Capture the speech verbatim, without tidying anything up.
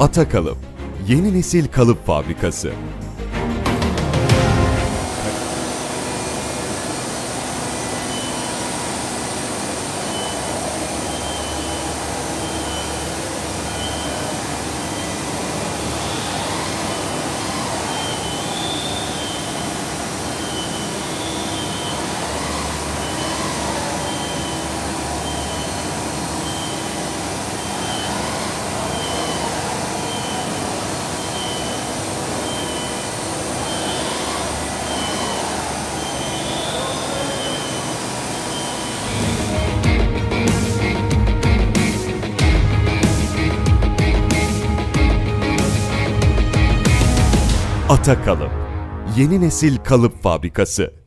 ATA KALIP, yeni nesil kalıp fabrikası. ATA KALIP, yeni nesil kalıp fabrikası.